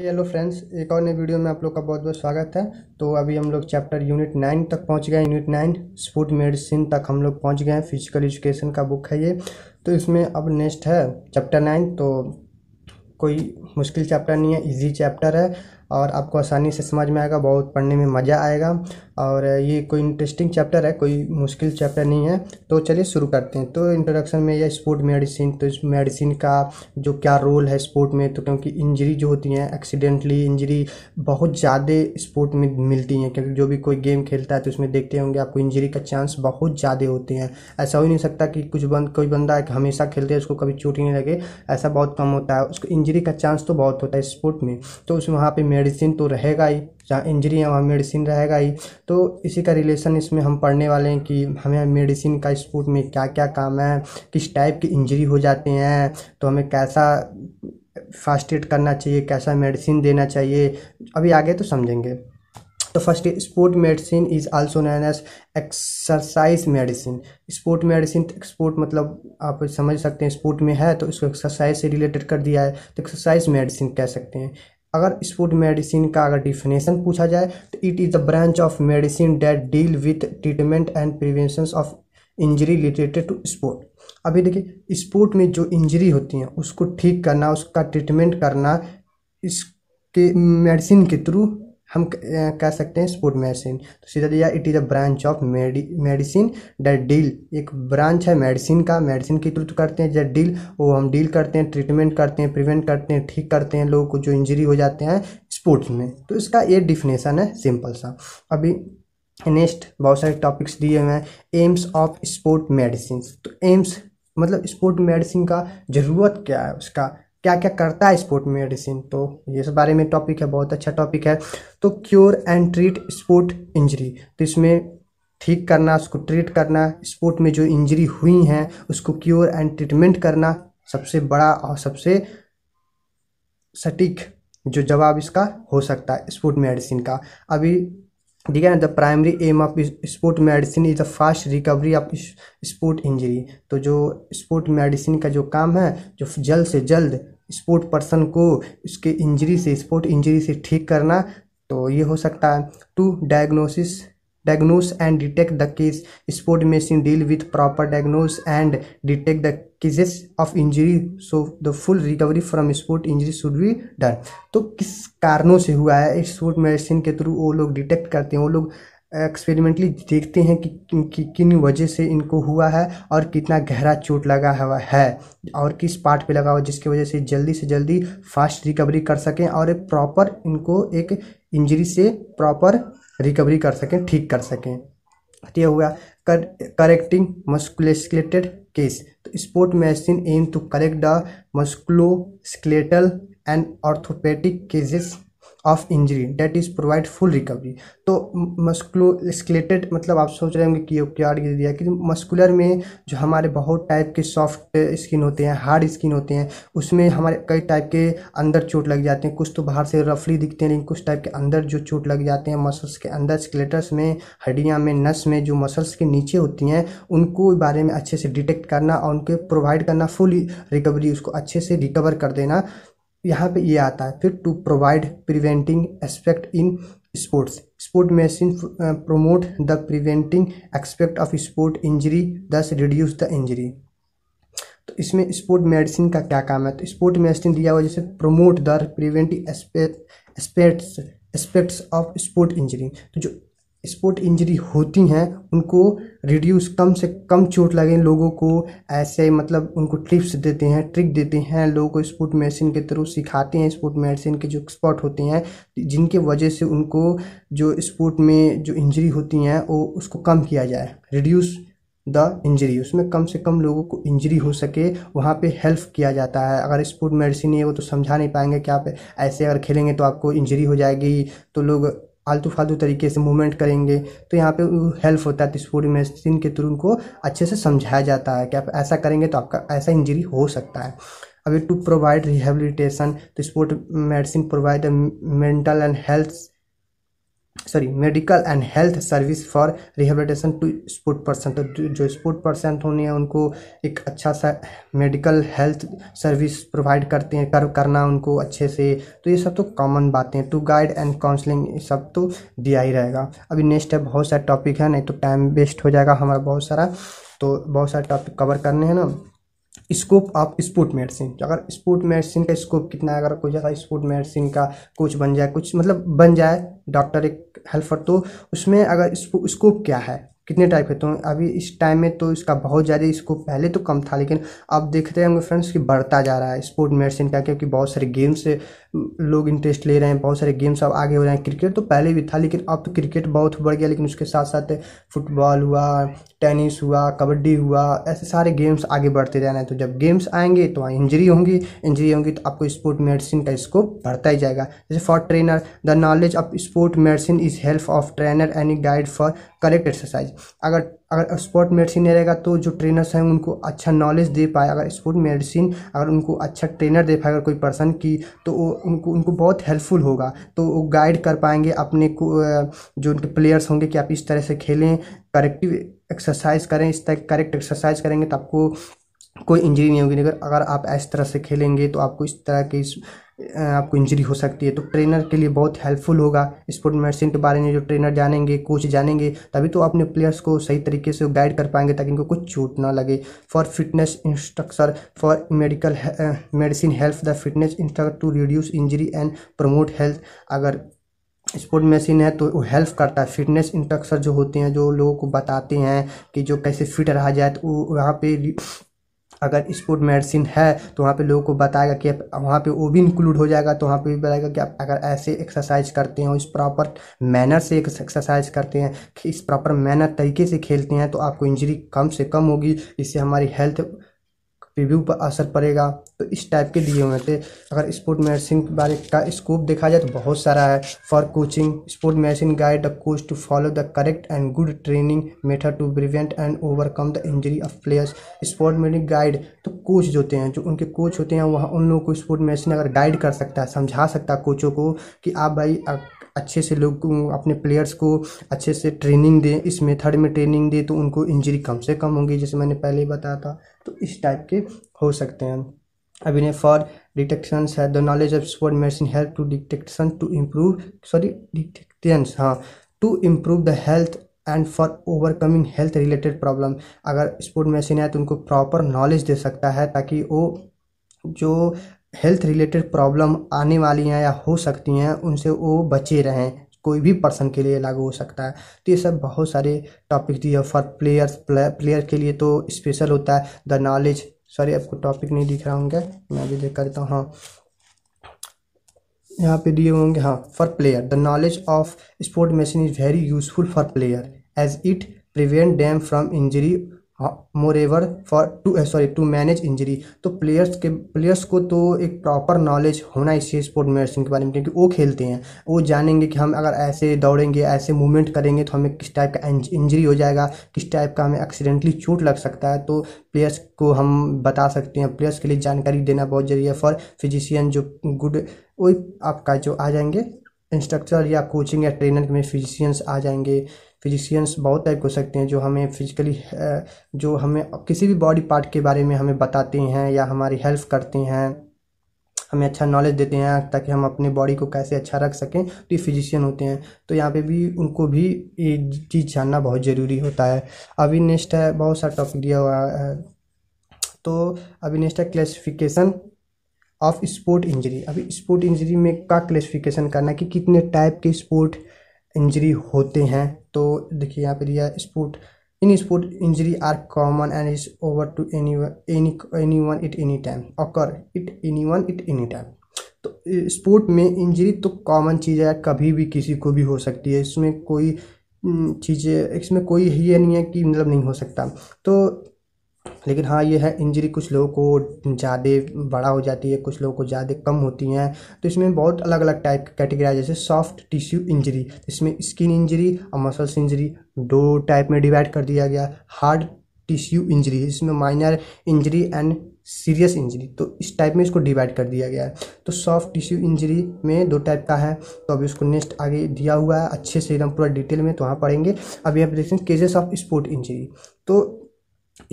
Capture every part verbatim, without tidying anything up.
Hello friends, एक और नए वीडियो में आप लोग का बहुत बहुत स्वागत है। तो अभी हम लोग चैप्टर यूनिट नाइन तक पहुंच गए। यूनिट नाइन स्पोर्ट मेडिसिन तक हम लोग पहुंच गए हैं। फिजिकल एजुकेशन का बुक है ये। तो इसमें अब नेक्स्ट है चैप्टर नाइन। तो कोई मुश्किल चैप्टर नहीं है, इजी चैप्टर है और आपको आसानी से समझ में आएगा, बहुत पढ़ने में मज़ा आएगा। और ये कोई इंटरेस्टिंग चैप्टर है, कोई मुश्किल चैप्टर नहीं है। तो चलिए शुरू करते हैं। तो इंट्रोडक्शन में यह स्पोर्ट मेडिसिन, तो इस मेडिसिन का जो क्या रोल है स्पोर्ट में, तो क्योंकि इंजरी जो होती हैं, एक्सीडेंटली इंजरी बहुत ज़्यादा स्पोर्ट में मिलती हैं। क्योंकि जो भी कोई गेम खेलता है तो उसमें देखते होंगे आपको इंजरी का चांस बहुत ज़्यादा होते हैं। ऐसा हो ही नहीं सकता कि कुछ बंद कोई बंदा हमेशा खेलते हैं उसको कभी चोट नहीं लगे, ऐसा बहुत कम होता है। उसको इंजरी का चांस तो बहुत होता है स्पोर्ट में। तो उस वहाँ पर मेडिसिन तो रहेगा ही, जहाँ इंजरी है वहाँ मेडिसिन रहेगा ही। तो इसी का रिलेशन इसमें हम पढ़ने वाले हैं कि हमें मेडिसिन का स्पोर्ट में क्या क्या काम है, किस टाइप की इंजरी हो जाते हैं, तो हमें कैसा फर्स्ट एड करना चाहिए, कैसा मेडिसिन देना चाहिए। अभी आगे तो समझेंगे। तो first sport medicine is also known as exercise medicine. Sport medicine, sport मतलब आप समझ सकते हैं स्पोर्ट में है तो इसको एक्सरसाइज से रिलेटेड कर दिया है, तो एक्सरसाइज मेडिसिन कह सकते हैं। अगर स्पोर्ट मेडिसिन का अगर डिफिनेशन पूछा जाए तो it is the branch of medicine that deal with treatment and prevention of injury related to sport. अभी देखिए, स्पोर्ट में जो इंजरी होती हैं उसको ठीक करना, उसका ट्रीटमेंट करना, इसके मेडिसिन के थ्रू हम कह सकते हैं स्पोर्ट मेडिसिन। तो सीधा दिया it is a branch of मेडि मेडिसिन दैट डील, एक ब्रांच है मेडिसिन का, मेडिसिन के थ्रू करते हैं दैट डील, वो हम डील करते हैं, ट्रीटमेंट करते हैं, प्रिवेंट करते हैं, ठीक करते हैं लोगों को जो इंजरी हो जाते हैं स्पोर्ट्स में। तो इसका ये डिफिनेशन है सिंपल सा। अभी नेक्स्ट बहुत सारे टॉपिक्स दिए हुए हैं। एम्स ऑफ स्पोर्ट मेडिसिन, तो एम्स मतलब स्पोर्ट मेडिसिन का ज़रूरत क्या है, उसका क्या क्या करता है स्पोर्ट मेडिसिन, तो ये इस बारे में टॉपिक है, बहुत अच्छा टॉपिक है। तो cure and treat sport injury, तो इसमें ठीक करना, उसको ट्रीट करना, स्पोर्ट में जो इंजरी हुई हैं उसको क्योर एंड ट्रीटमेंट करना सबसे बड़ा और सबसे सटीक जो जवाब इसका हो सकता है स्पोर्ट मेडिसिन का। अभी ठीक है ना, the primary aim of sport medicine is the fast recovery of sport injury. तो जो स्पोर्ट मेडिसिन का जो काम है, जो जल्द से जल्द स्पोर्ट पर्सन को उसके इंजरी से, स्पोर्ट इंजरी से ठीक करना, तो ये हो सकता है। To diagnosis, diagnose and detect the case, sport medicine deal with proper diagnose and detect the cases of injury so the full recovery from sport injury should be done. तो किस कारणों से हुआ है, स्पोर्ट मेडिसिन के through वो लोग detect करते हैं, वो लोग एक्सपेरिमेंटली देखते हैं कि, कि किन वजह से इनको हुआ है और कितना गहरा चोट लगा हुआ है और किस पार्ट पे लगा हुआ, जिसकी वजह से जल्दी से जल्दी फास्ट रिकवरी कर सकें और एक प्रॉपर इनको एक इंजरी से प्रॉपर रिकवरी कर सकें, ठीक कर सकें। यह हुआ कर करेक्टिंग मस्कुलोस्केलेटल केस, तो sport medicine aim to correct the musculoskeletal and orthopaedic cases of injury that is provide full recovery. तो मस्कुलोस्केलेटल मतलब आप सोच रहे होंगे कि ये क्या दिया है कि मस्कुलर में जो हमारे बहुत टाइप के सॉफ्ट स्किन होते हैं, हार्ड स्किन होते हैं, उसमें हमारे कई टाइप के अंदर चोट लग जाते हैं, कुछ तो बाहर से रफली दिखते हैं लेकिन कुछ टाइप के अंदर जो चोट लग जाते हैं मसल्स के अंदर, स्केलेटस में, हड्डियाँ में, नस में, जो मसल्स के नीचे होती हैं, उनको बारे में अच्छे से डिटेक्ट करना और उनके प्रोवाइड करना फुल रिकवरी, उसको अच्छे से रिकवर कर देना, यहाँ पे ये आता है। फिर to provide preventing aspect in sports, sport medicine promote the preventing aspect of sport injury दस रिड्यूस द इंजरी। तो इसमें स्पोर्ट मेडिसिन का क्या काम है, तो स्पोर्ट मेडिसिन दिया हुआ जैसे promote the preventing aspects aspects of sport injury, तो जो स्पोर्ट इंजरी होती हैं उनको रिड्यूस, कम से कम चोट लगे लोगों को, ऐसे मतलब उनको टिप्स देते हैं, ट्रिक देते हैं, लोगों को स्पोर्ट मेडिसिन के थ्रू सिखाते हैं, स्पोर्ट मेडिसिन के जो एक्सपर्ट होते हैं जिनके वजह से उनको जो स्पोर्ट में जो इंजरी होती हैं वो उसको कम किया जाए, रिड्यूस द इंजरी, उसमें कम से कम लोगों को इंजरी हो सके, वहाँ पे हेल्प किया जाता है। अगर स्पोर्ट मेडिसिन है वो तो समझा नहीं पाएंगे कि आप ऐसे अगर खेलेंगे तो आपको इंजरी हो जाएगी, तो लोग आलतू फालतू तरीके से मूवमेंट करेंगे, तो यहाँ पे हेल्प होता है। तो स्पोर्ट मेडिसिन के थ्रू उनको अच्छे से समझाया जाता है कि आप ऐसा करेंगे तो आपका ऐसा इंजरी हो सकता है। अभी टू प्रोवाइड रिहेबिलिटेशन, तो sport medicine provide mental and health sorry medical and health service for rehabilitation to sport person. तो जो स्पोर्ट पर्सन होने हैं उनको एक अच्छा सा मेडिकल हेल्थ सर्विस प्रोवाइड करते हैं कर, करना उनको अच्छे से। तो ये सब तो कॉमन बातें हैं। टू गाइड एंड काउंसलिंग सब तो दिया ही रहेगा। अभी नेक्स्ट है बहुत सारे टॉपिक है, नहीं तो टाइम वेस्ट हो जाएगा हमारा बहुत सारा। तो बहुत सारे टॉपिक कवर करने हैं ना। स्कोप ऑफ स्पोर्ट मेडिसिन, अगर स्पोर्ट मेडिसिन का स्कोप कितना है, अगर कोई ज़्यादा स्पोर्ट मेडिसिन का कोच बन जाए, कुछ मतलब बन जाए डॉक्टर एक हेल्पर, तो उसमें अगर स्कोप क्या है, कितने टाइप के। तो अभी इस टाइम में तो इसका बहुत ज़्यादा स्कोप, पहले तो कम था लेकिन अब देखते हैं होंगे फ्रेंड्स कि बढ़ता जा रहा है स्पोर्ट मेडिसिन का, क्योंकि बहुत सारे गेम्स लोग इंटरेस्ट ले रहे हैं, बहुत सारे गेम्स अब आगे हो रहे हैं। क्रिकेट तो पहले भी था लेकिन अब तो क्रिकेट बहुत बढ़ गया, लेकिन उसके साथ साथ फुटबॉल हुआ, टेनिस हुआ, कबड्डी हुआ, ऐसे सारे गेम्स आगे बढ़ते जा रहे हैं। तो जब गेम्स आएंगे तो इंजरी होंगी, इंजरी होंगी तो आपको स्पोर्ट मेडिसिन का स्कोप बढ़ता ही जाएगा। जैसे for trainer the knowledge of sport medicine is help of trainer and guide for correct exercise. अगर अगर स्पोर्ट मेडिसिन नहीं रहेगा तो जो ट्रेनर्स हैं उनको अच्छा नॉलेज दे पाए, अगर स्पोर्ट मेडिसिन अगर उनको अच्छा ट्रेनर दे पाएगा कोई पर्सन की, तो वो उनको उनको बहुत हेल्पफुल होगा। तो वो गाइड कर पाएंगे अपने को, जो उनके प्लेयर्स होंगे कि आप इस तरह से खेलें, करेक्टिव एक्सरसाइज करें, इस तरह करेक्ट एक्सरसाइज करेंगे तो आपको कोई इंजरी नहीं होगी। अगर अगर आप इस तरह से खेलेंगे तो आपको इस तरह के इस, आपको इंजरी हो सकती है। तो ट्रेनर के लिए बहुत हेल्पफुल होगा स्पोर्ट मेडिसिन के बारे में, जो ट्रेनर जानेंगे, कोच जानेंगे, तभी तो अपने प्लेयर्स को सही तरीके से गाइड कर पाएंगे ताकि इनको कुछ चोट ना लगे। For fitness instructor for medical medicine help the fitness instructor to reduce injury and promote health. अगर स्पोर्ट मेडिसिन है तो वो हेल्प करता है, फिटनेस इंस्ट्रक्टर जो होते हैं जो लोगों को बताते हैं कि जो कैसे फिट रहा जाए, तो वो वहाँ पर अगर स्पोर्ट मेडिसिन है तो वहाँ पे लोगों को बताएगा कि वहाँ पे वो भी इंक्लूड हो जाएगा। तो वहाँ पे भी बताएगा कि आप अगर ऐसे एक्सरसाइज करते हैं, इस प्रॉपर मैनर से एक्सरसाइज करते हैं, इस प्रॉपर मैनर तरीके से खेलते हैं तो आपको इंजरी कम से कम होगी, इससे हमारी हेल्थ रिव्यू पर असर पड़ेगा। तो इस टाइप के दिए हुए थे। अगर स्पोर्ट मेडिसिन के बारे का स्कोप देखा जाए तो बहुत सारा है। For coaching sport medicine guide the coach to follow the correct and good training method to prevent and overcome the injury of players. Sport medicine guide तो कोच जो होते हैं, जो उनके कोच होते हैं वहाँ उन लोगों को स्पोर्ट मेडिसिन अगर गाइड कर सकता है, समझा सकता है कोचों को कि आप भाई अच्छे से लोग अपने प्लेयर्स को अच्छे से ट्रेनिंग दें, इस मेथड में ट्रेनिंग दें, तो उनको इंजरी कम से कम होगी, जैसे मैंने पहले ही बताया था। तो इस टाइप के हो सकते हैं। अभी ने फॉर डिटेक्शंस है the knowledge of sport medicine help to detection to improve sorry detections हाँ to improve the health and for overcoming health related problem. अगर स्पोर्ट मेडिसिन है तो उनको प्रॉपर नॉलेज दे सकता है ताकि वो जो हेल्थ रिलेटेड प्रॉब्लम आने वाली हैं या हो सकती हैं उनसे वो बचे रहें, कोई भी पर्सन के लिए लागू हो सकता है। तो ये सब बहुत सारे टॉपिक दिए। फॉर प्लेयर्स प्लेयर के लिए तो स्पेशल होता है द नॉलेज, सॉरी आपको टॉपिक नहीं दिख रहा होंगे, मैं अभी देख करता हूँ, हाँ यहाँ पे दिए होंगे, हाँ for player the knowledge of sport medicine is very useful for player as it prevent them from injury more ever for to sorry to manage injury. तो प्लेयर्स के प्लेयर्स को तो एक प्रॉपर नॉलेज होना चाहिए स्पोर्ट मेडिसिन के बारे में, क्योंकि वो खेलते हैं, वो जानेंगे कि हम अगर ऐसे दौड़ेंगे, ऐसे मूवमेंट करेंगे तो हमें किस टाइप का इंजरी हो जाएगा, किस टाइप का हमें एक्सीडेंटली चोट लग सकता है। तो प्लेयर्स को हम बता सकते हैं, प्लेयर्स के लिए जानकारी देना बहुत जरूरी है। फॉर फिजिशियन जो गुड वही आपका जो आ जाएंगे इंस्ट्रक्टर या कोचिंग या ट्रेनर में फिजिशियंस आ जाएंगे। फिजिशियंस बहुत टाइप हो सकते हैं जो हमें फिजिकली जो हमें किसी भी बॉडी पार्ट के बारे में हमें बताते हैं या हमारी हेल्प करते हैं, हमें अच्छा नॉलेज देते हैं ताकि हम अपने बॉडी को कैसे अच्छा रख सकें, तो ये फिजिशियन होते हैं। तो यहाँ पे भी उनको भी ये चीज़ जानना बहुत ज़रूरी होता है। अभी नेक्स्ट है, बहुत सारा टॉपिक दिया हुआ है, तो अभी नेक्स्ट है क्लासिफिकेशन ऑफ स्पोर्ट इंजरी। अभी स्पोर्ट इंजरी में का क्लासिफिकेशन करना कि कितने टाइप के स्पोर्ट इंजरी होते हैं। तो देखिए यहाँ पे दिया sport in sport injury are common and is over to any any any one it any time occur it any one it any time. तो स्पोर्ट में इंजरी तो कॉमन चीज़ है, कभी भी किसी को भी हो सकती है, इसमें कोई चीज़ें इसमें कोई ये नहीं है कि मतलब नहीं हो सकता। तो लेकिन हाँ ये है इंजरी कुछ लोगों को ज़्यादा बड़ा हो जाती है, कुछ लोगों को ज़्यादा कम होती हैं। तो इसमें बहुत अलग अलग टाइप की कैटेगरी, जैसे सॉफ्ट टिश्यू इंजरी, इसमें स्किन इंजरी और मसल्स इंजरी दो टाइप में डिवाइड कर दिया गया। हार्ड टिश्यू इंजरी, इसमें minor injury and serious injury, तो इस टाइप में इसको डिवाइड कर दिया गया है। तो सॉफ्ट टिश्यू इंजरी में दो टाइप का है, तो अभी उसको नेक्स्ट आगे दिया हुआ है अच्छे से एकदम पूरा डिटेल में, तो वहाँ पढ़ेंगे। अभी आप देखते हैं केसेस ऑफ स्पोर्ट इंजरी, तो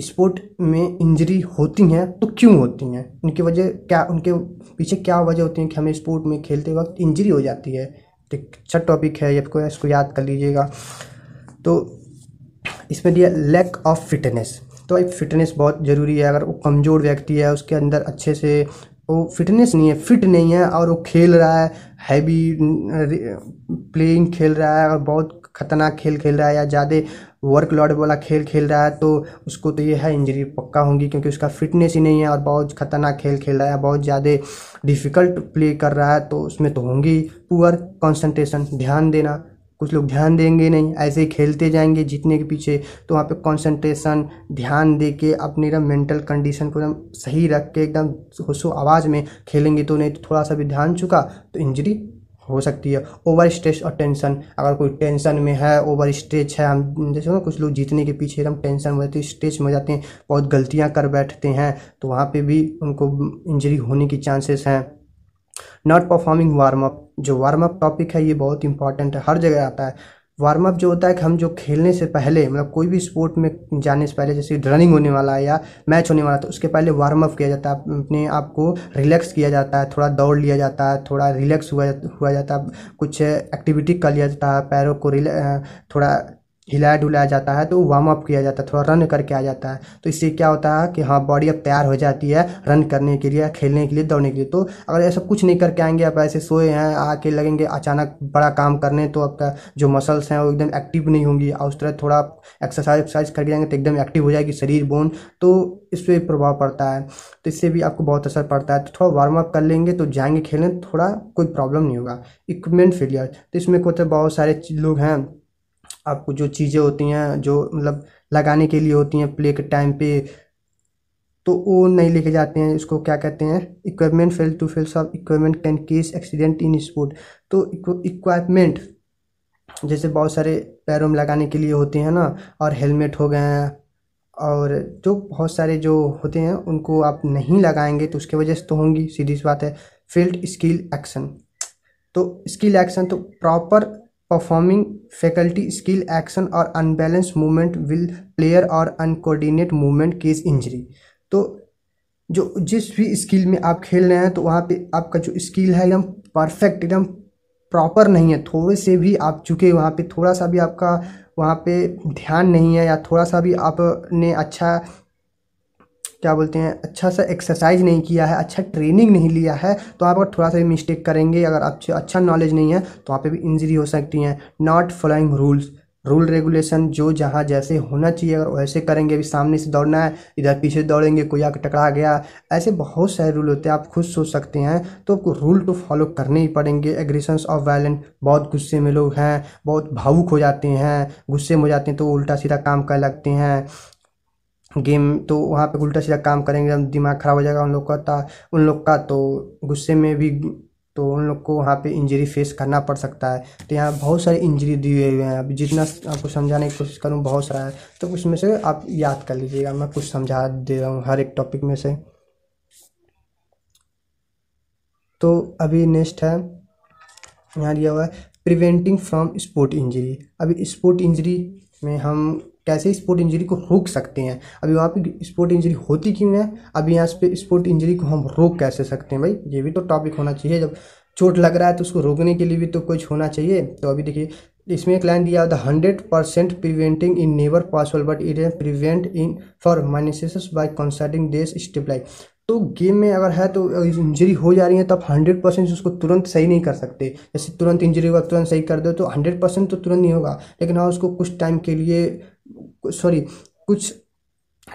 स्पोर्ट में इंजरी होती हैं तो क्यों होती हैं, उनकी वजह क्या, उनके पीछे क्या वजह होती है कि हमें स्पोर्ट में खेलते वक्त इंजरी हो जाती है। अच्छा टॉपिक है ये, आपको इसको याद कर लीजिएगा। तो इसमें दिया लैक ऑफ फिटनेस, तो एक फिटनेस बहुत ज़रूरी है। अगर वो कमज़ोर व्यक्ति है, उसके अंदर अच्छे से वो फिटनेस नहीं है, फिट नहीं है, और वो खेल रहा है हैवी प्लेइंग खेल रहा है और बहुत खतरनाक खेल खेल रहा है या ज़्यादा वर्कलोड वाला खेल खेल रहा है, तो उसको तो ये है इंजरी पक्का होगी, क्योंकि उसका फिटनेस ही नहीं है और बहुत खतरनाक खेल खेल रहा है, बहुत ज़्यादा डिफ़िकल्ट प्ले कर रहा है, तो उसमें तो होंगी। पुअर कंसंट्रेशन, ध्यान देना, कुछ लोग ध्यान देंगे नहीं, ऐसे ही खेलते जाएंगे जीतने के पीछे, तो वहाँ पे कंसंट्रेशन ध्यान दे के अपनी एकदम मेंटल कंडीशन को एकदम सही रख के एकदम होशो आवाज़ में खेलेंगे, तो नहीं तो थोड़ा सा भी ध्यान चुका तो इंजरी हो सकती है। ओवर स्ट्रेस और टेंशन, अगर कोई टेंशन में है, ओवर स्ट्रेच है, हम जैसे ना कुछ लोग जीतने के पीछे एकदम टेंशन में जाते हैं, स्ट्रेच में जाते हैं, बहुत गलतियाँ कर बैठते हैं, तो वहाँ पर भी उनको इंजरी होने की चांसेस हैं। नॉट परफॉर्मिंग वार्म अप, जो वार्म अप टॉपिक है ये बहुत इंपॉर्टेंट है, हर जगह आता है। वार्म अप जो होता है कि हम जो खेलने से पहले, मतलब कोई भी स्पोर्ट में जाने से पहले, जैसे रनिंग होने वाला है या मैच होने वाला है, तो उसके पहले वार्म अप किया जाता है, अपने आप को रिलैक्स किया जाता है, थोड़ा दौड़ लिया जाता है, थोड़ा रिलैक्स हुआ हुआ जाता है, कुछ एक्टिविटी कर लिया जाता है, पैरों को थोड़ा हिलाया डुलाया जाता है, तो वार्म अप किया जाता है, थोड़ा रन करके आ जाता है, तो इससे क्या होता है कि हाँ बॉडी अब तैयार हो जाती है रन करने के लिए, खेलने के लिए, दौड़ने के लिए। तो अगर ऐसा कुछ नहीं करके आएंगे, आप ऐसे सोए हैं, आके लगेंगे अचानक बड़ा काम करने, तो आपका जो मसल्स हैं वो एकदम एक्टिव नहीं होंगी, और उस तरह थोड़ा एक्सरसाइज एक्सरसाइज करके जाएंगे तो एकदम एक्टिव हो जाएगी शरीर बोन, तो इस पर प्रभाव पड़ता है, तो इससे भी आपको बहुत असर पड़ता है। तो थोड़ा वार्म अप कर लेंगे तो जाएंगे खेलने, थोड़ा कोई प्रॉब्लम नहीं होगा। इक्विपमेंट फेलियर, तो इसमें होते बहुत सारे लोग हैं, आपको जो चीज़ें होती हैं जो मतलब लगाने के लिए होती हैं प्ले के टाइम पे, तो वो नहीं लेके जाते हैं, इसको क्या कहते हैं, इक्विपमेंट फेल टू फेल सब equipment can cause accident in sport. तो इक्विपमेंट जैसे बहुत सारे पैरों में लगाने के लिए होते हैं ना, और हेलमेट हो गए हैं, और जो बहुत सारे जो होते हैं उनको आप नहीं लगाएंगे तो उसके वजह से तो होंगी, सीधी सी बात है। फील्ड स्किल एक्शन, तो स्किल एक्शन तो proper performing faculty skill action और अनबैलेंस मूवमेंट विल प्लेयर और अनकोऑर्डिनेट मूवमेंट केस इंजरी। तो जो जिस भी स्किल में आप खेल रहे हैं तो वहाँ पे आपका जो स्किल है एकदम परफेक्ट एकदम प्रॉपर नहीं है, थोड़े से भी आप चुके, वहाँ पे थोड़ा सा भी आपका वहाँ पे ध्यान नहीं है, या थोड़ा सा भी आपने अच्छा क्या बोलते हैं अच्छा सा एक्सरसाइज नहीं किया है, अच्छा ट्रेनिंग नहीं लिया है, तो आप अगर थोड़ा सा भी मिस्टेक करेंगे, अगर आपसे अच्छा नॉलेज नहीं है तो वहाँ पे भी इंजरी हो सकती है। Not following rules, rule regulation जो जहाँ जैसे होना चाहिए अगर वैसे करेंगे, अभी सामने से दौड़ना है, इधर पीछे दौड़ेंगे, कोई आकर टकरा गया, ऐसे बहुत सारे रूल होते हैं, आप खुद सोच सकते हैं, तो आपको रूल तो फॉलो करने ही पड़ेंगे। एग्रेशंस ऑफ वायलेंट, बहुत गुस्से में लोग हैं, बहुत भावुक हो जाते हैं, गुस्से में हो जाते हैं तो उल्टा सीधा काम कर लगते हैं गेम, तो वहाँ पे उल्टा सीधा काम करेंगे, दिमाग ख़राब हो जाएगा उन लोग का ता उन लोग का तो गुस्से में भी, तो उन लोग को वहाँ पे इंजरी फेस करना पड़ सकता है। तो यहाँ बहुत सारी इंजरी दिए हुए हैं, अभी जितना आपको समझाने की कोशिश करूँ बहुत सारा है, तो उसमें से आप याद कर लीजिएगा, मैं कुछ समझा दे रहा हूँ हर एक टॉपिक में से। तो अभी नेक्स्ट है, यहाँ दिया हुआ है प्रिवेंटिंग फ्रॉम स्पोर्ट इंजरी। अभी स्पोर्ट इंजरी में हम कैसे स्पोर्ट इंजरी को रोक सकते हैं, अभी वहाँ पे स्पोर्ट इंजरी होती क्यों है, अभी यहाँ पे स्पोर्ट इंजरी को हम रोक कैसे सकते हैं, भाई ये भी तो टॉपिक होना चाहिए। जब चोट लग रहा है तो उसको रोकने के लिए भी तो कुछ होना चाहिए। तो अभी देखिए इसमें एक लाइन दिया, the hundred percent preventing in never possible but it prevent in for minuses by consulting this step like. तो गेम में अगर है तो इंजरी हो जा रही है तो आप हंड्रेड परसेंट उसको तुरंत सही नहीं कर सकते, जैसे तुरंत इंजरी होगा तुरंत सही कर दो तो हंड्रेड परसेंट तो तुरंत नहीं होगा, लेकिन हाँ उसको कुछ टाइम के लिए सॉरी कुछ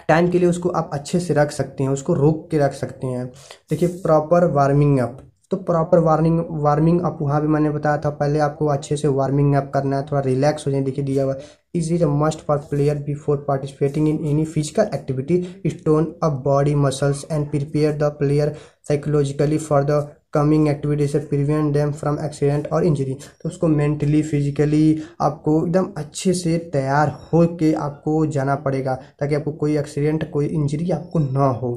टाइम के लिए उसको आप अच्छे से रख सकते हैं, उसको रोक के रख सकते हैं। देखिए प्रॉपर वार्मिंग अप, तो प्रॉपर वार्मिंग वार्मिंग अप वहाँ भी मैंने बताया था, पहले आपको अच्छे से वार्मिंग अप करना है, थोड़ा रिलैक्स हो जाए। देखिए दिया हुआ is is a must for player before participating in any physical activity tone up body muscles and prepare the player psychologically for the coming activities prevent them from accident और injury. तो उसको mentally physically आपको एकदम अच्छे से तैयार हो के आपको जाना पड़ेगा ताकि आपको कोई एक्सीडेंट कोई इंजरी आपको ना हो।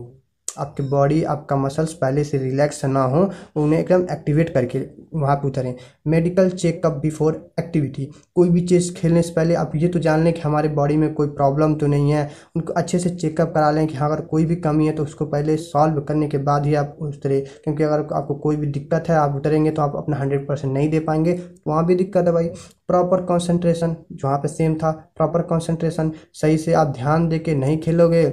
आपके बॉडी आपका मसल्स पहले से रिलैक्स ना हो, उन्हें एकदम एक्टिवेट करके वहाँ पर उतरें। मेडिकल चेकअप बिफोर एक्टिविटी, कोई भी चीज़ खेलने से पहले आप ये तो जान लें कि हमारे बॉडी में कोई प्रॉब्लम तो नहीं है, उनको अच्छे से चेकअप करा लें कि अगर कोई भी कमी है तो उसको पहले सॉल्व करने के बाद ही आप उतरें, क्योंकि अगर आपको कोई भी दिक्कत है आप उतरेंगे तो आप अपना हंड्रेड परसेंट नहीं दे पाएंगे, वहाँ भी दिक्कत है भाई। प्रॉपर कॉन्सेंट्रेशन, जहाँ पर सेम था, प्रॉपर कॉन्सेंट्रेशन, सही से आप ध्यान दे के नहीं खेलोगे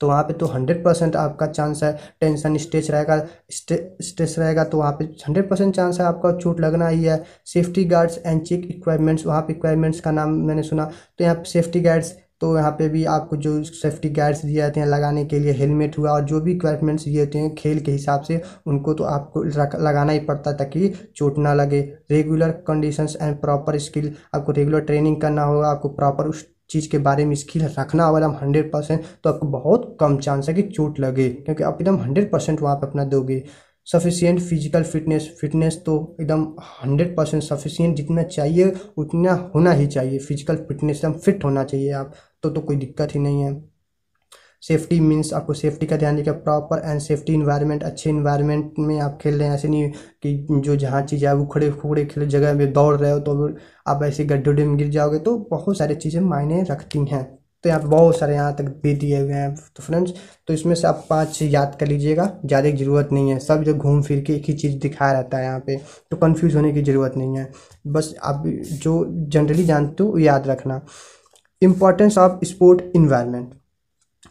तो वहाँ पे तो हंड्रेड परसेंट आपका चांस है टेंशन स्ट्रेस रहेगा, स्ट्रेस रहेगा तो वहाँ पे हंड्रेड परसेंट चांस है आपका चोट लगना ही है। Safety guards and check equipments, वहाँ पे इक्वायरमेंट्स का नाम मैंने सुना तो यहाँ पे सेफ्टी गार्ड्स, तो यहाँ पे भी आपको जो सेफ्टी गार्ड्स दिए जाते हैं लगाने के लिए, हेलमेट हुआ और जो भी इक्वायरमेंट्स दिए जाते हैं खेल के हिसाब से, उनको तो आपको लगाना ही पड़ता है ताकि चोट ना लगे। Regular conditions and proper skill, आपको रेगुलर ट्रेनिंग करना होगा, आपको प्रॉपर उस चीज़ के बारे में स्किल रखना होगा हम हंड्रेड परसेंट, तो आपको बहुत कम चांस है कि चोट लगे क्योंकि आप एकदम हंड्रेड परसेंट वहाँ पर अपना दोगे। सफिशिएंट फिजिकल फिटनेस, फिटनेस तो एकदम हंड्रेड परसेंट सफिशिएंट जितना चाहिए उतना होना ही चाहिए, फिजिकल फिटनेस एकदम फिट होना चाहिए आप तो तो कोई दिक्कत ही नहीं है। सेफ्टी मीन्स आपको सेफ्टी का ध्यान रखना, प्रॉपर एंड सेफ्टी इन्वायरमेंट, अच्छे इन्वायरमेंट में आप खेल रहे हैं, ऐसे नहीं कि जो जहाँ चीज़ है वो खड़े खुड़े खेले जगह में दौड़ रहे हो तो आप ऐसे गड्ढे में गिर जाओगे, तो बहुत सारी चीज़ें मायने रखती हैं। तो यहाँ पर बहुत सारे यहाँ तक भी दिए हुए हैं तो फ्रेंड्स, तो इसमें से आप पाँच याद कर लीजिएगा, ज़्यादा की ज़रूरत नहीं है, सब जो घूम फिर के एक ही चीज़ दिखाया रहता है यहाँ पे, तो कंफ्यूज होने की ज़रूरत नहीं है, बस आप जो जनरली जानते हो याद रखना। इम्पोर्टेंस ऑफ स्पोर्ट इन्वायरमेंट,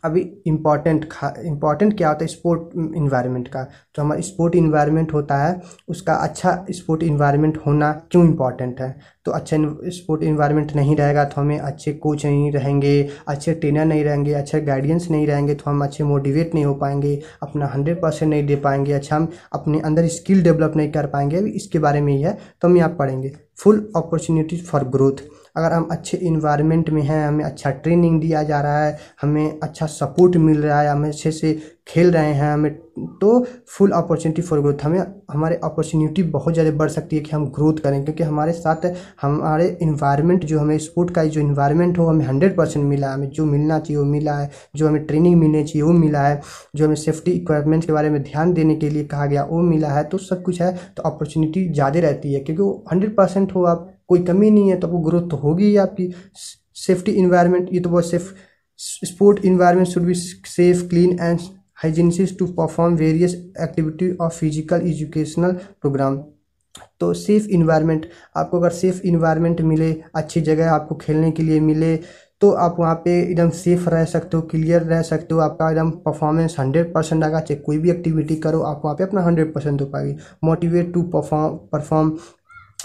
अभी इम्पॉर्टेंट खा इम्पॉर्टेंट क्या होता है स्पोर्ट इन्वायरमेंट का, तो हमारा स्पोर्ट इन्वायरमेंट होता है उसका अच्छा स्पोर्ट इन्वायरमेंट होना क्यों इम्पॉर्टेंट है, तो अच्छा स्पोर्ट इन्वायरमेंट नहीं रहेगा तो हमें अच्छे कोच नहीं रहेंगे, अच्छे ट्रेनर नहीं रहेंगे, अच्छे गाइडेंस नहीं रहेंगे तो हम अच्छे मोटिवेट नहीं हो पाएंगे, अपना हंड्रेड परसेंट नहीं दे पाएंगे, अच्छा हम अपने अंदर स्किल डेवलप नहीं कर पाएंगे, अभी इसके बारे में ही है तो हम यहाँ पढ़ेंगे। फुल अपॉर्चुनिटीज फॉर ग्रोथ, अगर हम अच्छे इन्वायरमेंट में हैं, हमें अच्छा ट्रेनिंग दिया जा रहा है, हमें अच्छा सपोर्ट मिल रहा है, हमें अच्छे से खेल रहे हैं हमें, तो फुल अपॉर्चुनिटी फॉर ग्रोथ, हमें हमारे अपॉर्चुनिटी बहुत ज़्यादा बढ़ सकती है कि हम ग्रोथ करें, क्योंकि हमारे साथ हमारे इन्वायरमेंट जो हमें स्पोर्ट का जो इन्वायरमेंट हो हमें हंड्रेड परसेंट मिला है, हमें जो मिलना चाहिए वो मिला है, जो हमें ट्रेनिंग मिलनी चाहिए वो मिला है, जो हमें सेफ्टी इक्वायरमेंट्स के बारे में ध्यान देने के लिए कहा गया वो मिला है, तो सब कुछ है तो अपॉर्चुनिटी ज़्यादा रहती है क्योंकि वो हंड्रेड परसेंट हो, आप कोई कमी नहीं है तो आपको ग्रोथ तो होगी ही आपकी। सेफ्टी इन्वायरमेंट, ये तो बहुत safe, sport environment should be safe clean and hygienic to perform various activity of physical educational program, तो सेफ इन्वायरमेंट, आपको अगर सेफ इन्वायरमेंट मिले, अच्छी जगह आपको खेलने के लिए मिले तो आप वहाँ पे एकदम सेफ़ रह सकते हो, क्लियर रह सकते हो, आपका एकदम परफॉर्मेंस हंड्रेड परसेंट आएगा, चाहे कोई भी एक्टिविटी करो आप वहाँ पे अपना हंड्रेड परसेंट हो पाएगी। मोटिवेट टू परफॉर्म परफॉर्म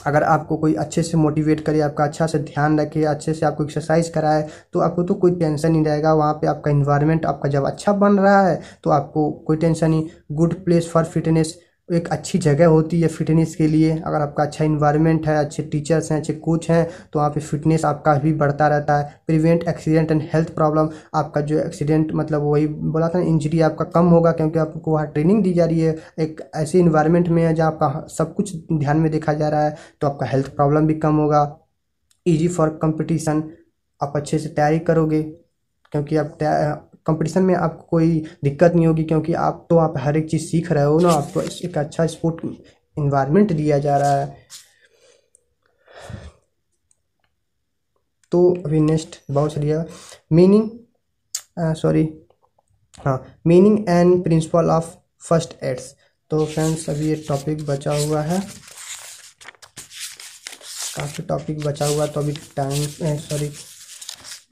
अगर आपको कोई अच्छे से मोटिवेट करे, आपका अच्छा से ध्यान रखे, अच्छे से आपको एक्सरसाइज कराए तो आपको तो कोई टेंशन नहीं रहेगा वहाँ पे, आपका इन्वायरमेंट आपका जब अच्छा बन रहा है तो आपको कोई टेंशन नहीं। गुड प्लेस फॉर फिटनेस, एक अच्छी जगह होती है फिटनेस के लिए, अगर आपका अच्छा इन्वायरमेंट है, अच्छे टीचर्स हैं, अच्छे कोच हैं तो वहाँ पे फिटनेस आपका भी बढ़ता रहता है। Prevent accident and health problem, आपका जो एक्सीडेंट मतलब वही बोला था ना इंजरी आपका कम होगा क्योंकि आपको वहाँ ट्रेनिंग दी जा रही है, एक ऐसे इन्वायरमेंट में है जहाँ आपका सब कुछ ध्यान में देखा जा रहा है तो आपका हेल्थ प्रॉब्लम भी कम होगा। ईजी फॉर कंपटीशन, आप अच्छे से तैयारी करोगे क्योंकि आप कंपटीशन में आपको कोई दिक्कत नहीं होगी क्योंकि आप तो आप हर एक चीज़ सीख रहे हो ना, आपको एक अच्छा स्पोर्ट इन्वायरमेंट दिया जा रहा है। तो अभी नेक्स्ट बहुत सारी मीनिंग सॉरी हाँ meaning and principle of first aids, तो फ्रेंड्स अभी ये टॉपिक बचा हुआ है, काफ़ी टॉपिक बचा हुआ तो अभी time sorry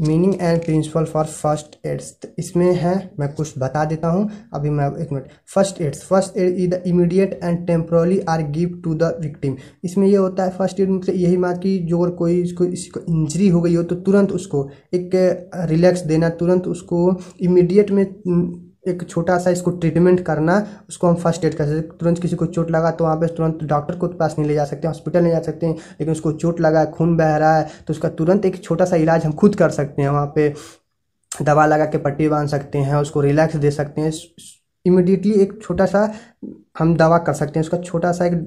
meaning and principle for first aids इसमें है, मैं कुछ बता देता हूँ अभी, मैं एक minute. First aids, first aid is the immediate and temporarily are give to the victim, इसमें यह होता है फर्स्ट एड मतलब यही बात कि जो अगर कोई इसको इसको इंजरी हो गई हो तो तुरंत उसको एक रिलैक्स देना, तुरंत उसको इमीडिएट में एक छोटा सा इसको ट्रीटमेंट करना, उसको हम फर्स्ट एड कर सकते। तुरंत किसी को चोट लगा तो वहाँ पे तुरंत डॉक्टर को पास नहीं ले जा सकते, हॉस्पिटल नहीं जा सकते हैं, लेकिन उसको चोट लगा है, खून बह रहा है तो उसका तुरंत एक छोटा सा इलाज हम खुद कर सकते हैं, वहाँ पे दवा लगा के पट्टी बांध सकते हैं, उसको रिलैक्स दे सकते हैं, इमिडिएटली एक छोटा सा हम दवा कर सकते हैं, उसका छोटा सा एक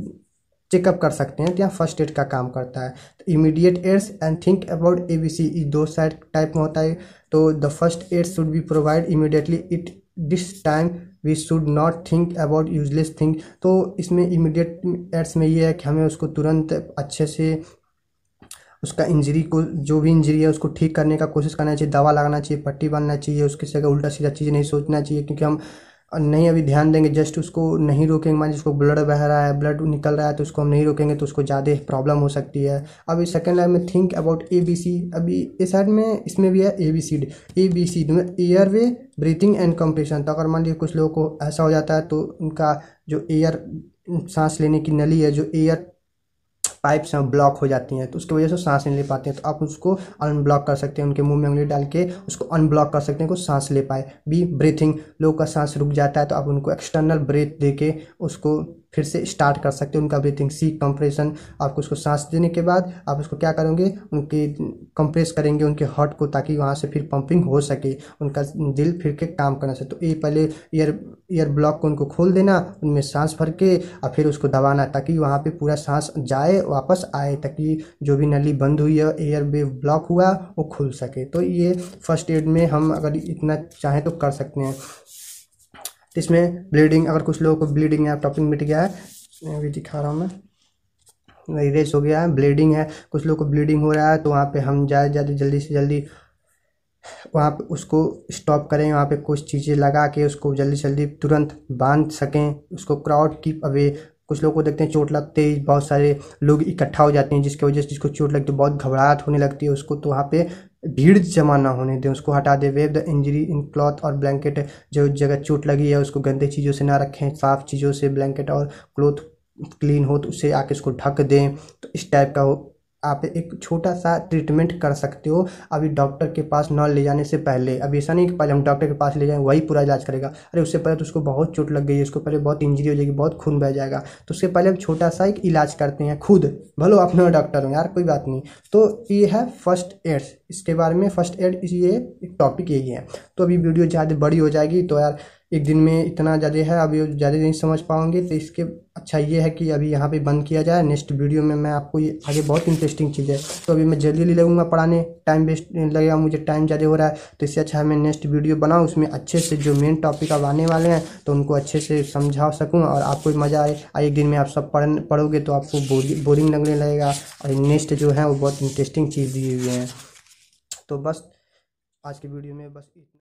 चेकअप कर सकते हैं, तो यहाँ फर्स्ट एड का काम करता है। तो immediate aids and think about A B C दो साइड टाइप में होता है, तो the first aid should be provide immediately it this time we should not think about useless thing. तो इसमें इमीडिएट एड्स में ये है कि हमें उसको तुरंत अच्छे से उसका इंजरी को, जो भी इंजरी है उसको ठीक करने का कोशिश करना चाहिए, दवा लगाना चाहिए, पट्टी बांधना चाहिए, उसके से उल्टा सीधा चीज़ नहीं सोचना चाहिए, क्योंकि हम नहीं अभी ध्यान देंगे, जस्ट उसको नहीं रोकेंगे। मान जिसको ब्लड बह रहा है, ब्लड निकल रहा है, तो उसको हम नहीं रोकेंगे तो उसको ज़्यादा प्रॉब्लम हो सकती है। अभी सेकंड लाइन में think about A B C, अभी इस साइड में इसमें भी है A B C, A B C airway breathing and compression. तो अगर मान लीजिए कुछ लोगों को ऐसा हो जाता है तो उनका जो एयर सांस लेने की नली है, जो एयर पाइप्स हैं ब्लॉक हो जाती हैं, तो उसकी वजह से सांस नहीं ले पाते हैं, तो आप उसको अनब्लॉक कर सकते हैं, उनके मुंह में उंगली डाल के उसको अनब्लॉक कर सकते हैं कि सांस ले पाए। बी ब्रीथिंग, लोग का सांस रुक जाता है तो आप उनको एक्सटर्नल ब्रेथ देके उसको फिर से स्टार्ट कर सकते हैं उनका ब्रीथिंग। सी कंप्रेशन, आपको उसको सांस देने के बाद आप उसको क्या करेंगे, उनके कंप्रेस करेंगे उनके हार्ट को, ताकि वहाँ से फिर पंपिंग हो सके, उनका दिल फिर के काम करना सके। तो ये पहले ईयर ईयर ब्लॉक को उनको खोल देना, उनमें सांस भर के और फिर उसको दबाना, ताकि वहाँ पे पूरा सांस जाए वापस आए, ताकि जो भी नली बंद हुई है, एयर वे ब्लॉक हुआ, वो खुल सके। तो ये फर्स्ट एड में हम अगर इतना चाहें तो कर सकते हैं। इसमें ब्लीडिंग, अगर कुछ लोगों को ब्लीडिंग है, टॉपिक मिट गया है, अभी दिखा रहा हूँ मैं, इरेज हो गया है, ब्लीडिंग है, कुछ लोगों को ब्लीडिंग हो रहा है तो वहाँ पे हम ज़्यादा ज़्यादा जल्दी से जल्दी वहाँ पे उसको स्टॉप करें, वहाँ पे कुछ चीज़ें लगा के उसको जल्दी से जल्दी तुरंत बांध सकें, उसको क्राउड कीप अवे। कुछ लोगों को देखते हैं चोट लगते ही बहुत सारे लोग इकट्ठा हो जाते हैं, जिसकी वजह से जिसको चोट लगती है बहुत घबराहट होने लगती है उसको, तो वहाँ पे भीड़ जमा ना होने दें, उसको हटा दें। Wave the injury in cloth और ब्लैंकेट, जो जगह चोट लगी है उसको गंदे चीज़ों से ना रखें, साफ़ चीज़ों से, ब्लैंकेट और क्लॉथ क्लीन हो तो उससे आके उसको ढक दें। तो इस टाइप का हो, आप एक छोटा सा ट्रीटमेंट कर सकते हो अभी डॉक्टर के पास न ले जाने से पहले। अभी ऐसा नहीं कि पहले हम डॉक्टर के पास ले जाएं वही पूरा इलाज करेगा, अरे उससे पहले तो उसको बहुत चोट लग गई है, उसको पहले बहुत इंजरी हो जाएगी, बहुत खून बह जाएगा, तो उसके पहले हम छोटा सा एक इलाज करते हैं खुद, भलो आप नए डॉक्टर हो यार, कोई बात नहीं। तो ये है फर्स्ट एड्स, इसके बारे में फर्स्ट एड ये एक टॉपिक यही है। तो अभी वीडियो ज़्यादा बड़ी हो जाएगी तो यार एक दिन में इतना ज़्यादा है अभी ज़्यादा नहीं समझ पाओगे, तो इसके अच्छा ये है कि अभी यहाँ पे बंद किया जाए। नेक्स्ट वीडियो में मैं आपको ये आगे बहुत इंटरेस्टिंग चीज़ है, तो अभी मैं जल्दी ले लगूँगा पढ़ाने, टाइम वेस्ट लगेगा, मुझे टाइम ज़्यादा हो रहा है, तो इससे अच्छा है मैं नेक्स्ट वीडियो बनाऊँ, उसमें अच्छे से जो मेन टॉपिक अब आने वाले हैं तो उनको अच्छे से समझा सकूँ और आपको मज़ा आए। एक दिन में आप सब पढ़ पढ़ोगे तो आपको बोरिंग लगने लगेगा, और नेक्स्ट जो है वो बहुत इंटरेस्टिंग चीज़ दी हुई है। तो बस आज की वीडियो में बस इतना।